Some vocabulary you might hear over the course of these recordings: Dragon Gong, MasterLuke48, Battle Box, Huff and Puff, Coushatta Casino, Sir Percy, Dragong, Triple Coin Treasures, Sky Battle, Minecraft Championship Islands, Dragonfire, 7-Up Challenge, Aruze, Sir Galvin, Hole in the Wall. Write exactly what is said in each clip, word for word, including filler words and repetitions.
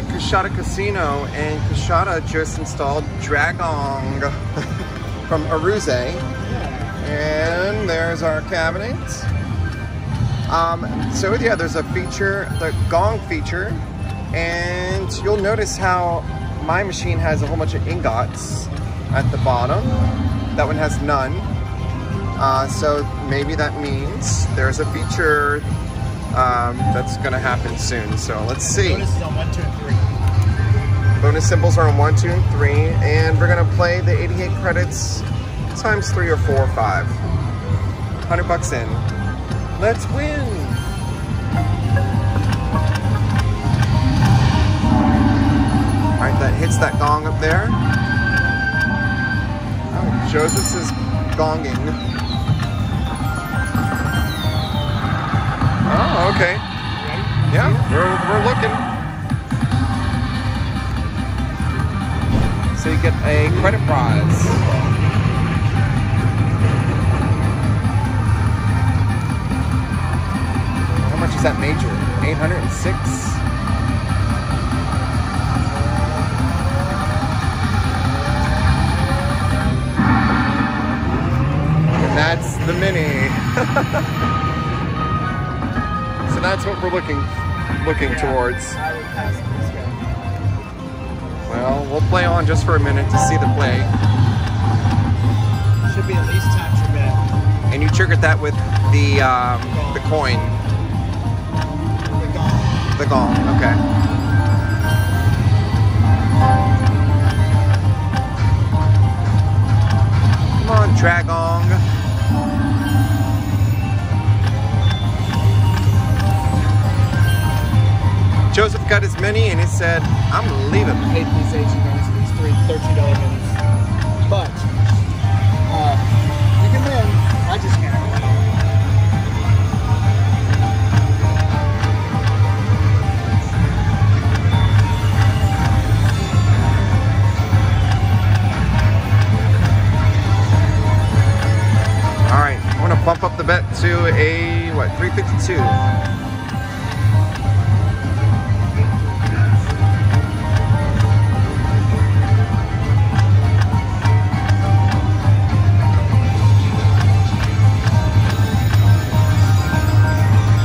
at Coushatta Casino, and Coushatta just installed Dragon Gong from Aruze. And there's our cabinet. Um, so yeah, there's a feature, the gong feature, and you'll notice how my machine has a whole bunch of ingots at the bottom. That one has none. Uh, so maybe that means there's a feature um, that's gonna happen soon. So let's see. Bonus is on one, two, and three. Bonus symbols are on one, two, and three, and we're gonna play the eighty-eight credits times three or four or five. Hundred bucks in. Let's win. All right, that hits that gong up there. Oh, Joseph is gonging. Oh, okay. Yeah, we're, we're looking. So you get a credit prize. How much is that major? eight hundred and six? And that's the mini. That's what we're looking looking yeah, towards. I would pass this guy. Well, we'll play on just for a minute to see the play. Should be at least times your bet. And you triggered that with the um, the coin. The gong. The gong. Okay. Come on, Dragong. Joseph got his mini and he said, I'm leaving. I hate these Asian guys, these three thirty dollar minis. But, uh, you can win. I just can't. Alright, I'm going to bump up the bet to a, what, three fifty-two.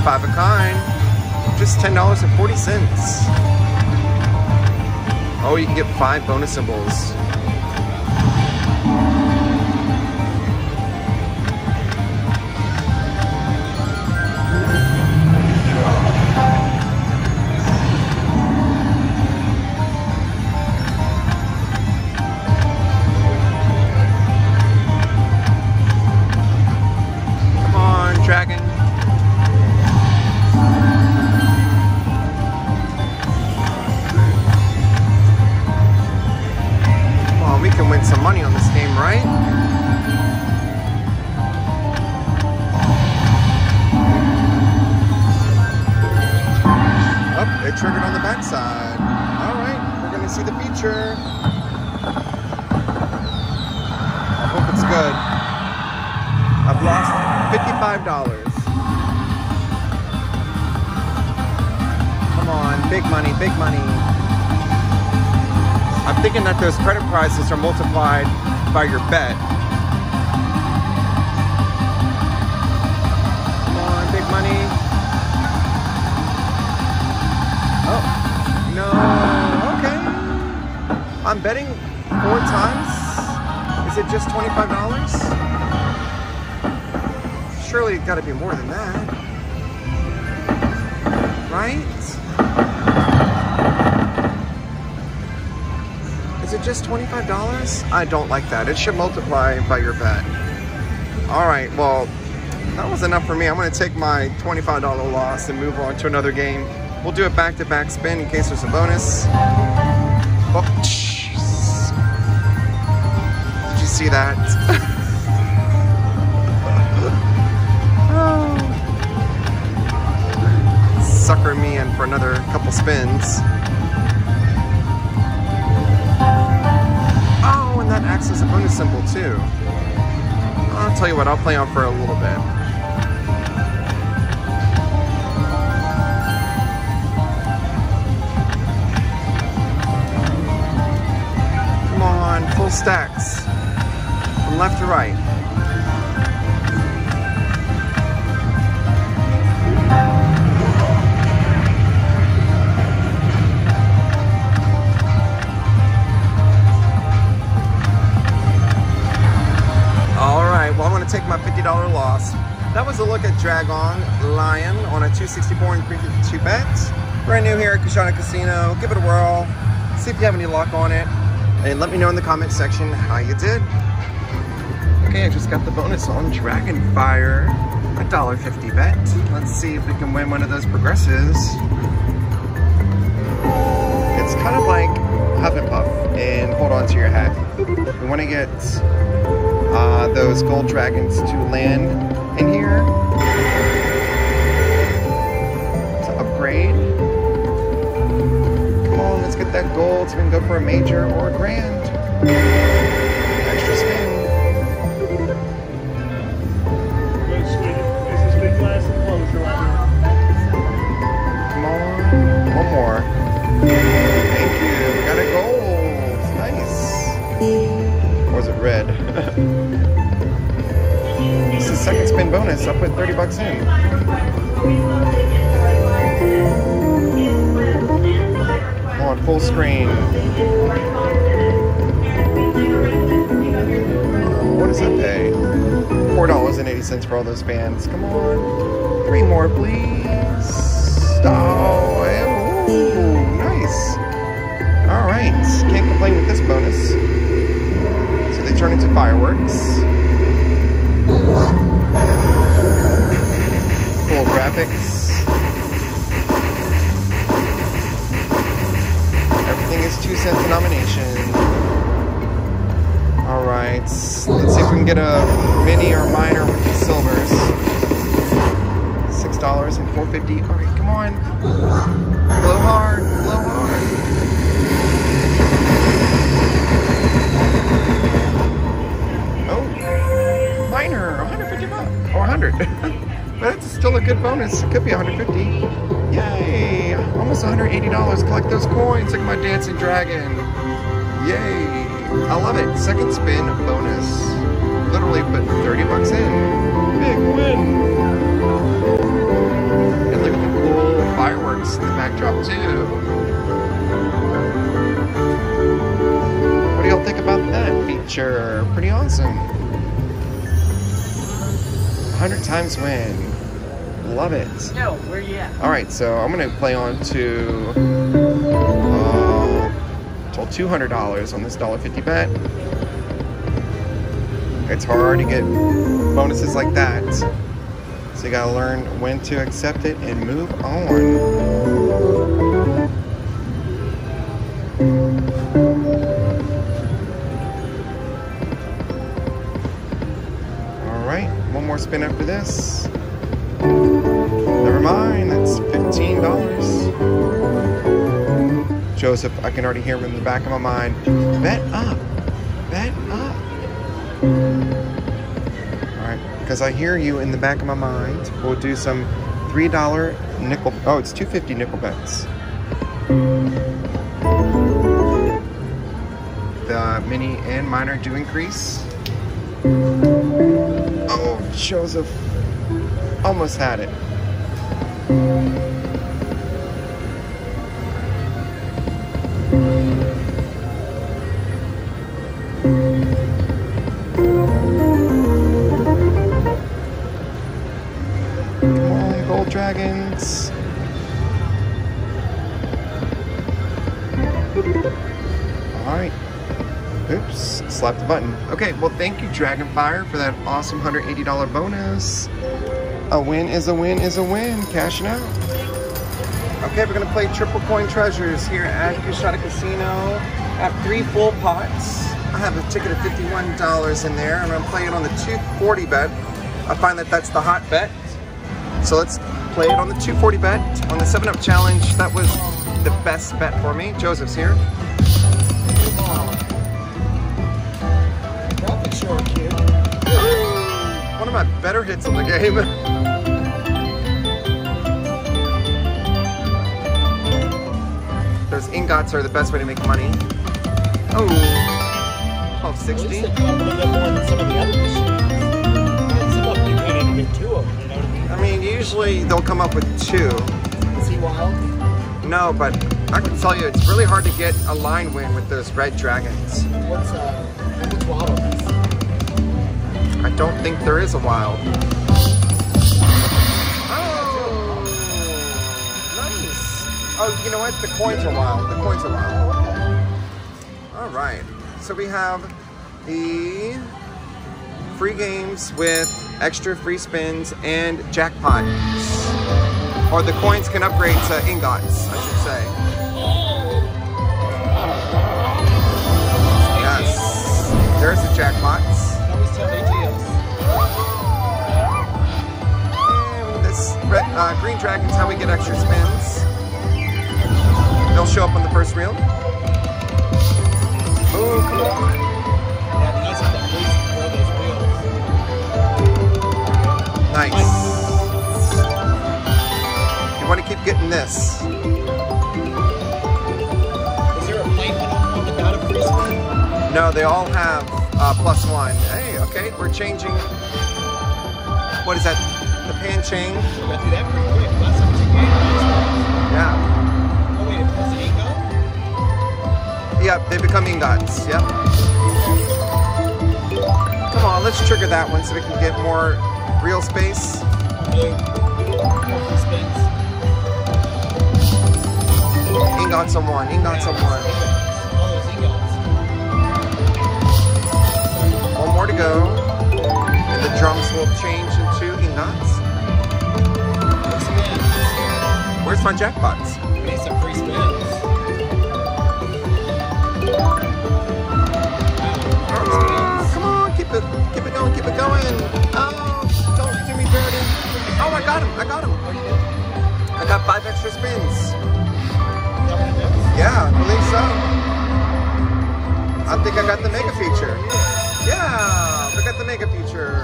Five of kind, just ten dollars and forty cents. Oh, you can get five bonus symbols. Triggered on the backside. All right, we're gonna see the feature. I hope it's good. I've lost fifty-five dollars. Come on, big money, big money. I'm thinking that those credit prizes are multiplied by your bet. Come on, big money. Oh, no, okay. I'm betting four times. Is it just twenty-five dollars? Surely it's gotta be more than that. Right? Is it just twenty-five dollars? I don't like that. It should multiply by your bet. All right, well, that was enough for me. I'm gonna take my twenty-five dollar loss and move on to another game. We'll do a back-to-back spin in case there's a bonus. Oh, did you see that? Oh. Sucker me in for another couple spins. Oh, and that acts as a bonus symbol too. I'll tell you what, I'll play on for a little bit. full stacks from left to right. All right, well, I'm gonna take my fifty dollar loss. That was a look at Dragon Lion on a two sixty-four and three fifty-two bets. Brand new here at Coushatta Casino. Give it a whirl. See if you have any luck on it. And let me know in the comment section how you did. Okay, I just got the bonus on Dragonfire, a one dollar fifty bet. Let's see if we can win one of those progressives. It's kind of like Huff and Puff and hold on to your hat. We want to get uh, those gold dragons to land in here to upgrade. Let's get that gold so we can go for a major or a grand. Extra spin. Come on. One more. Thank you. We got a gold. Nice. Or is it red? This is second spin bonus. I'll put thirty bucks in. On full screen. What does it pay? four dollars and eighty cents for all those bands. Come on. Three more, please. Oh, and ooh, nice. All right. Can't complain with this bonus. So they turn into fireworks. Cool graphics. Two cents a nomination. All right, let's see if we can get a mini or minor with these silvers. Six dollars and four fifty. All right, come on. Blow hard, blow hard. Oh, minor, one hundred fifty bucks or one hundred. But that's still a good bonus. It could be one hundred fifty. Yay! Almost one hundred eighty dollars. Collect those coins like my dancing dragon. Yay! I love it. Second spin bonus. Literally put thirty bucks in. Big win! And look at the cool fireworks in the backdrop too. What do y'all think about that feature? Pretty awesome. one hundred times win. Love it. No, where you at? All right, so I'm gonna play on to uh, two hundred dollars on this one dollar fifty bet. It's hard to get bonuses like that, so you gotta learn when to accept it and move on. All right, one more spin after this. Never mind, that's fifteen dollars. Joseph, I can already hear him in the back of my mind. Bet up, bet up. All right, because I hear you in the back of my mind. We'll do some three dollar nickel, oh, it's two fifty nickel bets. The mini and minor do increase. Oh, Joseph. Almost had it. Come on, gold dragons. Alright. Oops, slapped the button. Okay, well, thank you, Dragonfire, for that awesome one hundred eighty dollar bonus. A win is a win is a win. Cashing out. Okay, we're gonna play Triple Coin Treasures here at Coushatta Casino. I have three full pots. I have a ticket of fifty-one dollars in there. I'm gonna play it on the two forty bet. I find that that's the hot bet. So let's play it on the two forty bet. On the seven up Challenge, that was the best bet for me. Joseph's here. One of my better hits on the game. Those ingots are the best way to make money. Oh, Twelve sixty. At least a little bit more than some of the other machines. Some of them you can't even get two of them, you know what I mean? I mean, usually they'll come up with two. Is he wild? No, but I can tell you, it's really hard to get a line win with those red dragons. What's uh, what's wild on this? I don't think there is a wild. Oh, nice. Oh, you know what? The coins are wild. The coins are wild. All right. So we have the free games with extra free spins and jackpots, or the coins can upgrade to ingots, I should say. Yes, there's the jackpots. And this red, uh, green dragon's how we get extra spins. They'll show up on the first reel. Oh, come on. Nice. You want to keep getting this. Is there a plate on the data for this one? No, they all have uh, plus one. Hey, okay, we're changing. What is that? The pan change? We got through that pretty quick. Last time we took eight. Yeah. Yep, they become ingots, yep. Come on, let's trigger that one so we can get more real space. Ingots on one, ingots on one. One more to go. And the drums will change into ingots. Where's my jackpots? We need some free spins. Oh, come on, keep it, keep it going, keep it going. Oh, don't do me dirty. Oh, I got him, I got him. I got five extra spins. Yeah, I believe so. I think I got the mega feature. Yeah, we got the mega feature.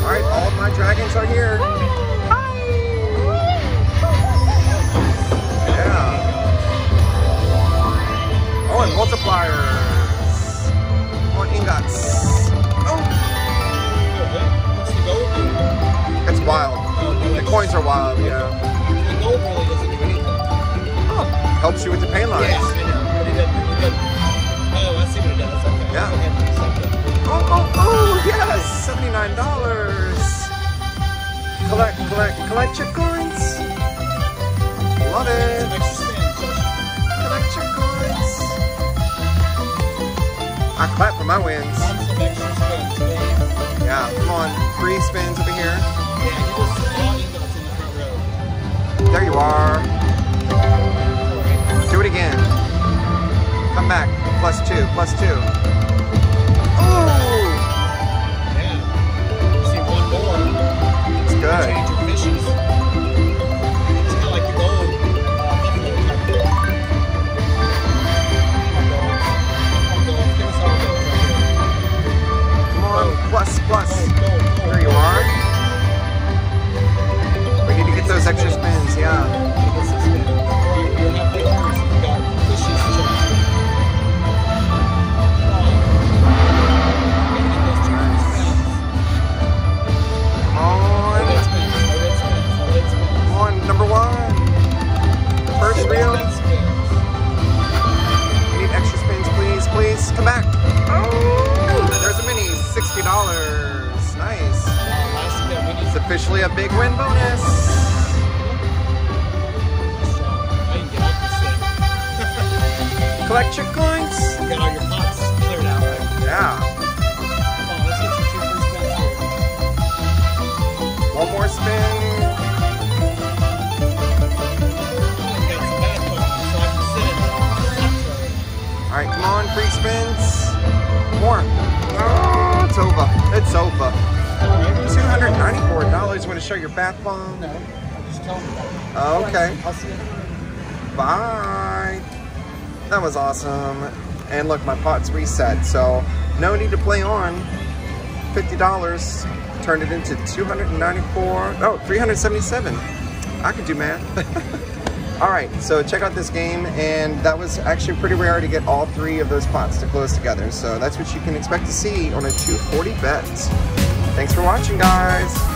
All right, all of my dragons are here. Oh, and multipliers. Come on, ingots. Oh! It's wild. The coins are wild, yeah. The gold really doesn't do anything. Oh, helps you with the pay lines. Yeah, I know. Oh, I see what it does. Okay. Yeah. Oh, oh, oh, yes! seventy-nine dollars. Collect, collect, collect your coins. Love it. Collect your coins. I clap for my wins. Yeah, come on. Three spins over here. There you are. Do it again. Come back. Plus two. Plus two. Ooh! Yeah. See, one more. It's good. Change your fishes. It's kind of like the gold. Plus, plus. There you are. We need to get those extra spins, yeah. Come on. Come on, number one. First reel. We need extra spins, please, please. Come back. Oh, there's a mini. sixty dollars. Nice. It's officially a big win bonus. Collect your coins. Get all your pots cleared out. Yeah. Come on, let's get some cheap free spins here. One more spin. All right, come on, free spins. More. Oh. It's over. It's over. two hundred ninety-four dollars. Want to show your bath bomb? No. I'm just telling you. Okay. I'll see you. Bye. That was awesome. And look, my pot's reset, so no need to play on. fifty dollars. Turned it into two hundred ninety-four. Oh, three hundred seventy-seven. I can do math. Alright, so check out this game, and that was actually pretty rare to get all three of those pots to close together, so that's what you can expect to see on a two forty bet. Thanks for watching, guys!